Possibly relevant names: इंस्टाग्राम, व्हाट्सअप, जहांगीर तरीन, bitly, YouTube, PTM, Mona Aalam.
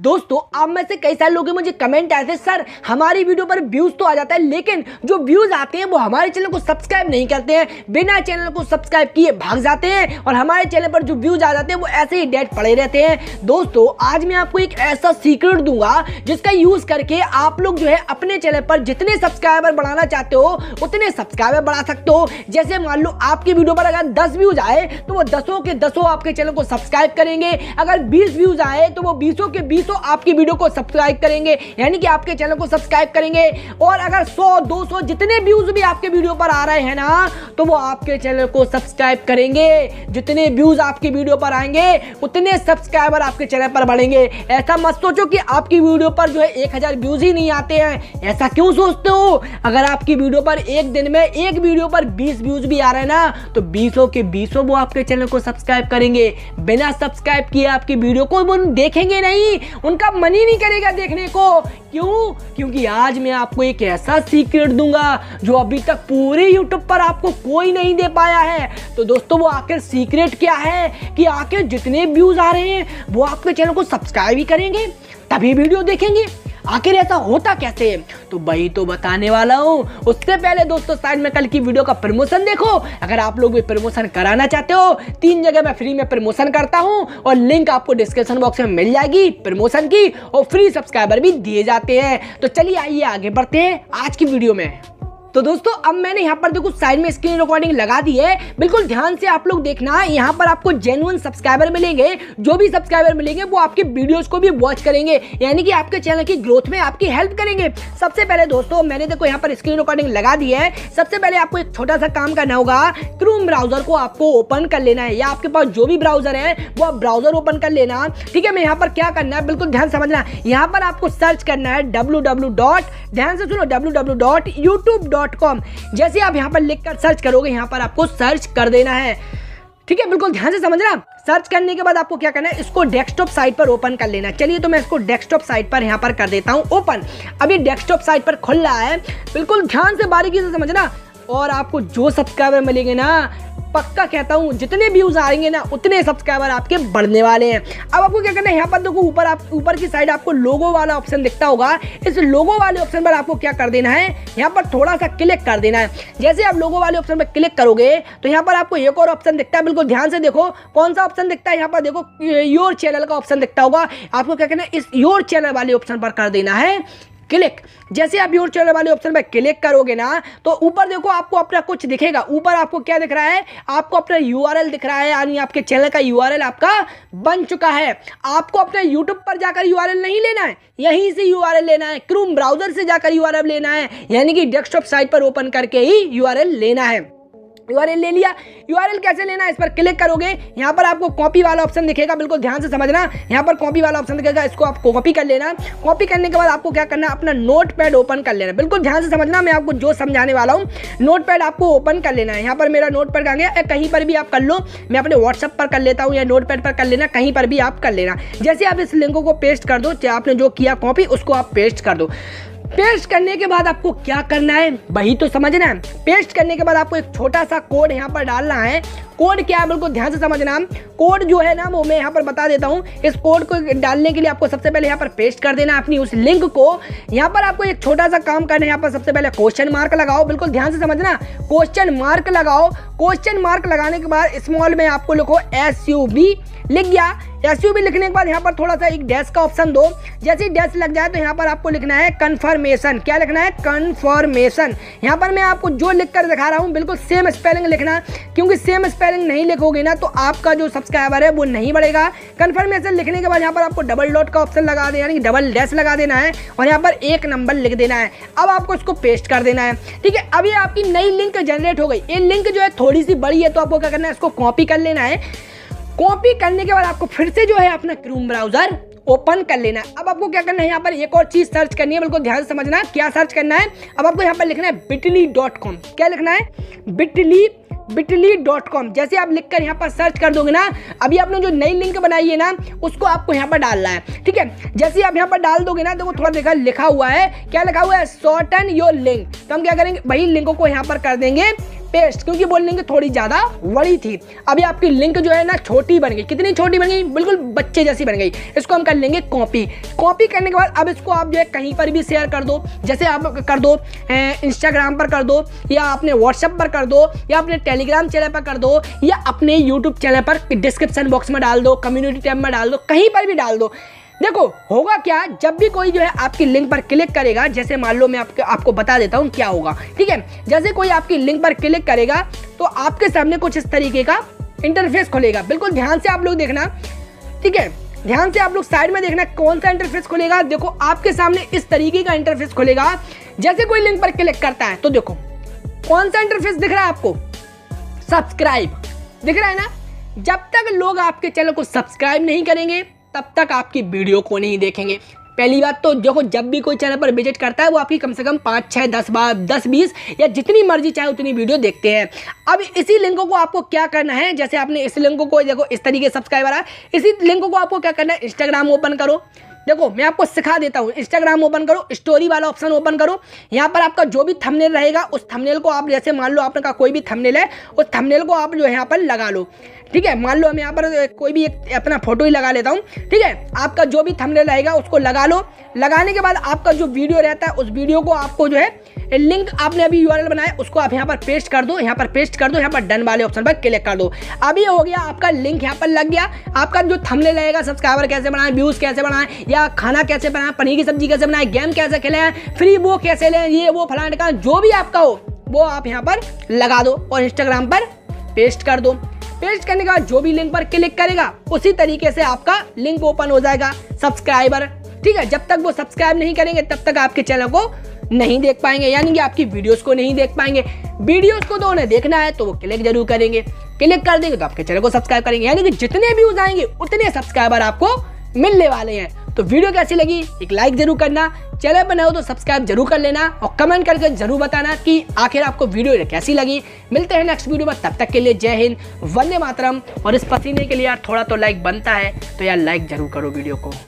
दोस्तों आप में से कई सारे लोग मुझे कमेंट आए थे, सर हमारी वीडियो पर व्यूज़ तो आ जाता है लेकिन जो व्यूज़ आते हैं वो हमारे चैनल को सब्सक्राइब नहीं करते हैं, बिना चैनल को सब्सक्राइब किए भाग जाते हैं और हमारे चैनल पर जो व्यूज़ आ जाते हैं वो ऐसे ही डेड पड़े रहते हैं। दोस्तों आज मैं आपको एक ऐसा सीक्रेट दूंगा जिसका यूज़ करके आप लोग जो है अपने चैनल पर जितने सब्सक्राइबर बढ़ाना चाहते हो उतने सब्सक्राइबर बढ़ा सकते हो। जैसे मान लो आपकी वीडियो पर अगर 10 व्यूज़ आए तो वो 10 के 10 आपके चैनल को सब्सक्राइब करेंगे, अगर 20 व्यूज़ आए तो वो 20 के 20 तो आपकी वीडियो को सब्सक्राइब करेंगे यानी कि आपके चैनल को सब्सक्राइब करेंगे। और अगर 100 200 जितने व्यूज भी आपके वीडियो पर आ रहे हैं ना तो वो आपके चैनल को सब्सक्राइब करेंगे। जितने व्यूज आपकी वीडियो पर आएंगे उतने सब्सक्राइबर आपके चैनल पर बढ़ेंगे। ऐसा मत सोचो कि आपकी वीडियो पर जो है 1000 व्यूज ही नहीं आते हैं, ऐसा क्यों सोचते हो? अगर आपकी वीडियो पर एक दिन में एक वीडियो पर 20 व्यूज भी आ रहे हैं ना तो 20 के 20 वो आपके चैनल को सब्सक्राइब करेंगे। बिना सब्सक्राइब किए आपकी वीडियो को वो देखेंगे नहीं, उनका मन ही नहीं करेगा देखने को। क्यों? क्योंकि आज मैं आपको एक ऐसा सीक्रेट दूंगा जो अभी तक पूरे YouTube पर आपको कोई नहीं दे पाया है। तो दोस्तों वो आखिर सीक्रेट क्या है कि आखिर जितने व्यूज आ रहे हैं वो आपके चैनल को सब्सक्राइब ही करेंगे तभी वीडियो देखेंगे, आखिर ऐसा होता कैसे है? तो वही तो बताने वाला हूँ। उससे पहले दोस्तों साइड में कल की वीडियो का प्रमोशन देखो। अगर आप लोग भी प्रमोशन कराना चाहते हो 3 जगह मैं फ्री में प्रमोशन करता हूँ और लिंक आपको डिस्क्रिप्शन बॉक्स में मिल जाएगी प्रमोशन की, और फ्री सब्सक्राइबर भी दिए जाते हैं। तो चलिए आइए आगे बढ़ते हैं आज की वीडियो में। तो दोस्तों अब मैंने यहाँ पर देखो साइड में स्क्रीन रिकॉर्डिंग लगा दी है, बिल्कुल ध्यान से आप लोग देखना। यहाँ पर आपको जेन्युइन सब्सक्राइबर मिलेंगे, जो भी सब्सक्राइबर मिलेंगे वो आपके वीडियोस को भी वॉच करेंगे यानी कि आपके चैनल की ग्रोथ में आपकी हेल्प करेंगे। सबसे पहले दोस्तों मैंने देखो यहाँ पर स्क्रीन रिकॉर्डिंग लगा दी है। सबसे पहले आपको एक छोटा सा काम करना होगा, क्रोम ब्राउजर को आपको ओपन कर लेना है या आपके पास जो भी ब्राउजर है वो आप ब्राउजर ओपन कर लेना। ठीक है, मैं यहाँ पर क्या करना है बिल्कुल ध्यान समझना। यहाँ पर आपको सर्च करना है www.youtube.com। जैसे आप यहाँ पर लिखकर सर्च करोगे यहाँ पर आपको सर्च कर देना है। ठीक है, बिल्कुल ध्यान से समझना। सर्च करने के बाद आपको क्या करना है, इसको डेस्कटॉप साइट पर ओपन कर लेना। चलिए तो मैं इसको डेस्कटॉप साइट पर यहाँ पर कर देता हूँ ओपन। अभी डेस्कटॉप साइट पर खुल रहा है, बिल्कुल ध्यान से बारीकी से समझना। और आपको जो सब्सक्राइबर मिलेंगे ना, पक्का कहता हूँ जितने व्यूज आएंगे ना उतने सब्सक्राइबर आपके बढ़ने वाले हैं। अब आपको क्या करना है, यहाँ पर देखो ऊपर आप ऊपर की साइड आपको लोगो वाला ऑप्शन दिखता होगा। इस लोगो वाले ऑप्शन पर आपको क्या कर देना है, यहाँ पर थोड़ा सा क्लिक कर देना है। जैसे आप लोगो वाले ऑप्शन पर क्लिक करोगे तो यहाँ पर आपको एक और ऑप्शन दिखता है, बिल्कुल ध्यान से देखो कौन सा ऑप्शन दिखता है। यहाँ पर देखो योर चैनल का ऑप्शन दिखता होगा, आपको क्या करना है इस योर चैनल वाले ऑप्शन पर कर देना है क्लिक। जैसे आप यूर चैनल वाले ऑप्शन पर क्लिक करोगे ना तो ऊपर देखो आपको अपना कुछ दिखेगा। ऊपर आपको क्या दिख रहा है, आपको अपना यूआरएल दिख रहा है यानी आपके चैनल का यूआरएल आपका बन चुका है। आपको अपने यूट्यूब पर जाकर यूआरएल नहीं लेना है, यहीं से यूआरएल लेना है। क्रोम ब्राउजर से जाकर यूआरएल लेना है यानी कि डेस्कटॉप साइट पर ओपन करके ही यूआरएल लेना है। URL ले लिया। URL कैसे लेना है, इस पर क्लिक करोगे, यहाँ पर आपको कॉपी वाला ऑप्शन दिखेगा। बिल्कुल ध्यान से समझना, यहाँ पर कॉपी वाला ऑप्शन दिखेगा, इसको आप कॉपी कर लेना। कॉपी करने के बाद आपको क्या करना है, अपना नोटपैड ओपन कर लेना। बिल्कुल ध्यान से समझना, मैं आपको जो समझाने वाला हूँ नोटपैड आपको ओपन कर लेना है। यहाँ पर मेरा नोटपैड कहाँ गया, कहीं पर भी आप कर लो, मैं अपने व्हाट्सअप पर कर लेता हूँ या नोटपैड पर कर लेना, कहीं पर भी आप कर लेना। जैसे आप इस लिंक को पेस्ट कर दो, आपने जो किया कॉपी उसको आप पेस्ट कर दो। पेस्ट करने के बाद आपको क्या करना है वही तो समझना है। पेस्ट करने के बाद आपको एक छोटा सा कोड यहाँ पर डालना है। कोड क्या है बिल्कुल ध्यान से समझना। कोड जो है ना वो मैं यहाँ पर बता देता हूँ। इस कोड को डालने के लिए आपको सबसे पहले यहाँ पर पेस्ट कर देना अपनी उस लिंक को। यहाँ पर आपको एक छोटा सा काम करना है, यहाँ पर सबसे पहले क्वेश्चन मार्क लगाओ। बिल्कुल ध्यान से समझना, क्वेश्चन मार्क लगाओ। क्वेश्चन मार्क लगाने के बाद स्मॉल में आपको लिखो SUB, लिख गया। SUB लिखने के बाद यहाँ पर थोड़ा सा एक डैश का ऑप्शन दो। जैसे ही डैश लग जाए तो यहाँ पर आपको लिखना है कन्फर्मेशन। क्या लिखना है, कन्फर्मेशन। यहाँ पर मैं आपको जो लिख कर दिखा रहा हूँ बिल्कुल सेम स्पेलिंग लिखना, क्योंकि सेम स्पेलिंग नहीं लिखोगे ना तो आपका जो सब्सक्राइबर है वो नहीं बढ़ेगा। कन्फर्मेशन लिखने के बाद यहाँ पर आपको डबल डॉट का ऑप्शन लगा देना यानी डबल डैश लगा देना है और यहाँ पर 1 नंबर लिख देना है। अब आपको इसको पेस्ट कर देना है। ठीक है, अभी आपकी नई लिंक जनरेट हो गई। ये लिंक जो है थोड़ी सी बड़ी है तो आपको क्या करना है, इसको कॉपी कर लेना है। कॉपी करने के बाद आपको फिर से जो है अपना क्रोम ब्राउजर ओपन कर लेना। अब आपको क्या करना है, यहाँ पर एक और चीज़ सर्च करनी है। बिल्कुल ध्यान से समझना है क्या सर्च करना है। अब आपको यहाँ पर लिखना है bitly.com। क्या लिखना है, bitly.com। जैसे आप लिखकर यहाँ पर सर्च कर दोगे ना, अभी आपने जो नई लिंक बनाई है ना उसको आपको यहाँ पर डालना है। ठीक है, जैसे आप यहाँ पर डाल दोगे ना तो वो थोड़ा देखा लिखा हुआ है, क्या लिखा हुआ है, शॉर्टन योर लिंक। तो हम क्या करेंगे, वही लिंकों को यहाँ पर कर देंगे पेस्ट, क्योंकि वो लिंक थोड़ी ज़्यादा बड़ी थी। अभी आपकी लिंक जो है ना छोटी बन गई, कितनी छोटी बन गई, बिल्कुल बच्चे जैसी बन गई। इसको हम कर लेंगे कॉपी। कॉपी करने के बाद अब इसको आप जो है कहीं पर भी शेयर कर दो, जैसे आप कर दो इंस्टाग्राम पर कर दो, या अपने व्हाट्सएप पर कर दो, या अपने टेलीग्राम चैनल पर कर दो, या अपने यूट्यूब चैनल पर डिस्क्रिप्शन बॉक्स में डाल दो, कम्युनिटी टैब में डाल दो, कहीं पर भी डाल दो। देखो होगा क्या, जब भी कोई जो है आपकी लिंक पर क्लिक करेगा, जैसे मान लो मैं आपको बता देता हूँ क्या होगा, ठीक है। जैसे कोई आपकी लिंक पर क्लिक करेगा तो आपके सामने कुछ इस तरीके का इंटरफेस खुलेगा। बिल्कुल ध्यान से आप लोग देखना, ठीक है, ध्यान से आप लोग साइड में देखना कौन सा इंटरफेस खुलेगा। देखो आपके सामने इस तरीके का इंटरफेस खुलेगा। जैसे कोई लिंक पर क्लिक करता है तो देखो कौन सा इंटरफेस दिख रहा है आपको, सब्सक्राइब दिख रहा है ना। जब तक लोग आपके चैनल को सब्सक्राइब नहीं करेंगे तब तक आपकी वीडियो को नहीं देखेंगे। पहली बात तो देखो, जब भी कोई चैनल पर विजिट करता है वो आपकी कम से कम 5, 6, 10, 20 या जितनी मर्जी चाहे उतनी वीडियो देखते हैं। अब इसी लिंकों को आपको क्या करना है, जैसे आपने इस लिंकों को देखो इस तरीके सब्सक्राइबर आया, इसी लिंकों को आपको क्या करना है, इंस्टाग्राम ओपन करो। देखो मैं आपको सिखा देता हूँ, इंस्टाग्राम ओपन करो, स्टोरी वाला ऑप्शन ओपन करो। यहाँ पर आपका जो भी थंबनेल रहेगा उस थंबनेल को आप, जैसे मान लो आपका कोई भी थंबनेल है उस थंबनेल को आप जो है यहाँ पर लगा लो, ठीक है। मान लो हम यहाँ पर कोई भी एक अपना फोटो ही लगा लेता हूँ, ठीक है। आपका जो भी थंबनेल रहेगा उसको लगा लो। लगाने के बाद आपका जो वीडियो रहता है उस वीडियो को आपको जो है लिंक आपने अभी यूआरएल बनाया उसको आप यहाँ पर पेस्ट कर दो, यहाँ पर पेस्ट कर दो, यहाँ पर डन वाले ऑप्शन पर क्लिक कर दो। अब ये हो गया, आपका लिंक यहाँ पर लग गया। आपका जो थंबनेल रहेगा, सब्सक्राइबर कैसे बनाएं, व्यूज़ कैसे बनाएं, या खाना कैसे बनाएं, पनीर की सब्जी कैसे बनाएं, गेम कैसे खेलें, फ्री वो कैसे लें, ये वो फलाने का जो भी आपका हो वो आप यहाँ पर लगा दो और इंस्टाग्राम पर पेस्ट कर दो। पेस्ट करने के बाद जो भी लिंक पर क्लिक करेगा उसी तरीके से आपका लिंक ओपन हो जाएगा, सब्सक्राइबर, ठीक है। जब तक वो सब्सक्राइब नहीं करेंगे तब तक आपके चैनल को नहीं देख पाएंगे, यानी कि आपकी वीडियोस को नहीं देख पाएंगे। वीडियोस को तो उन्हें देखना है तो वो क्लिक जरूर करेंगे, क्लिक कर देंगे तो आपके चैनल को सब्सक्राइब करेंगे, यानी कि जितने व्यूज आएंगे उतने सब्सक्राइबर आपको मिलने वाले हैं। तो वीडियो कैसी लगी, एक लाइक जरूर करना, चैनल पर नए हो तो सब्सक्राइब जरूर कर लेना और कमेंट करके जरूर बताना कि आखिर आपको वीडियो कैसी लगी। मिलते हैं नेक्स्ट वीडियो में, तब तक के लिए जय हिंद, वंदे मातरम। और इस पसीने के लिए यार थोड़ा तो लाइक बनता है, तो यार लाइक जरूर करो वीडियो को।